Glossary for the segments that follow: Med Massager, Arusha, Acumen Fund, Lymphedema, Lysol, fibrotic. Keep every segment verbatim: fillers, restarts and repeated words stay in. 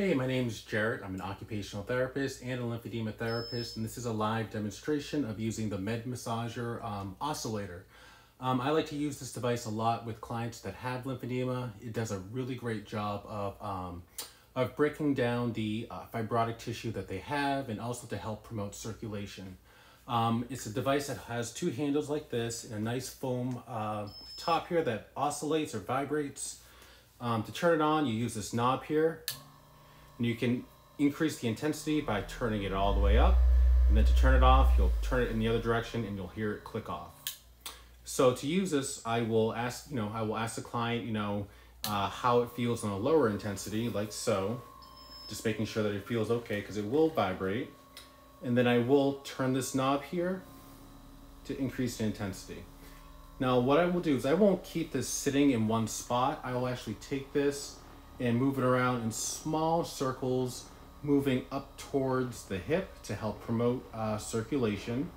Hey, my name is Jarrett. I'm an occupational therapist and a lymphedema therapist, and this is a live demonstration of using the Med Massager um, oscillator. Um, I like to use this device a lot with clients that have lymphedema. It does a really great job of, um, of breaking down the uh, fibrotic tissue that they have, and also to help promote circulation. Um, it's a device that has two handles like this and a nice foam uh, top here that oscillates or vibrates. Um, to turn it on, you use this knob here. And you can increase the intensity by turning it all the way up, and then to turn it off, you'll turn it in the other direction and you'll hear it click off. So to use this, I will ask, you know, I will ask the client, you know, uh, how it feels on a lower intensity, like so, just making sure that it feels okay because it will vibrate. And then I will turn this knob here to increase the intensity. Now what I will do is I won't keep this sitting in one spot. I will actually take this and move it around in small circles, moving up towards the hip to help promote uh, circulation.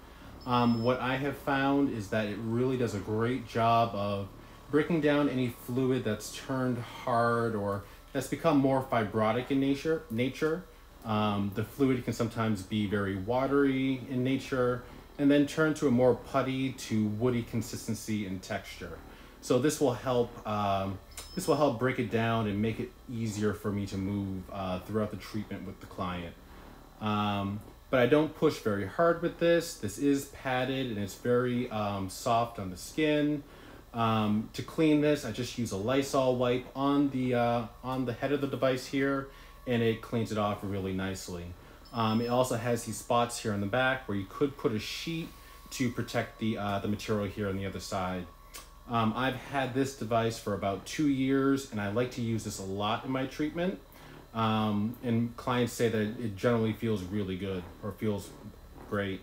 Um, what I have found is that it really does a great job of breaking down any fluid that's turned hard or that's become more fibrotic in nature. nature. Um, the fluid can sometimes be very watery in nature and then turn to a more putty to woody consistency and texture. So this will help um, this will help break it down and make it easier for me to move uh, throughout the treatment with the client. Um, but I don't push very hard with this. This is padded and it's very um, soft on the skin. Um, to clean this, I just use a Lysol wipe on the, uh, on the head of the device here, and it cleans it off really nicely. Um, it also has these spots here on the back where you could put a sheet to protect the, uh, the material here on the other side. Um, I've had this device for about two years and I like to use this a lot in my treatment. Um, and clients say that it generally feels really good or feels great.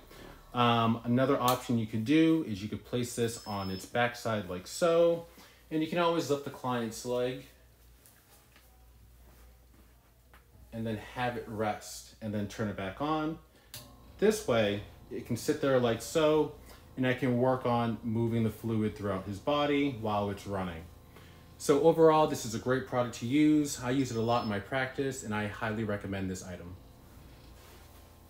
Um, another option you could do is you could place this on its backside like so, and you can always lift the client's leg and then have it rest and then turn it back on. This way, it can sit there like so, and I can work on moving the fluid throughout his body while it's running. So overall, this is a great product to use. I use it a lot in my practice, and I highly recommend this item.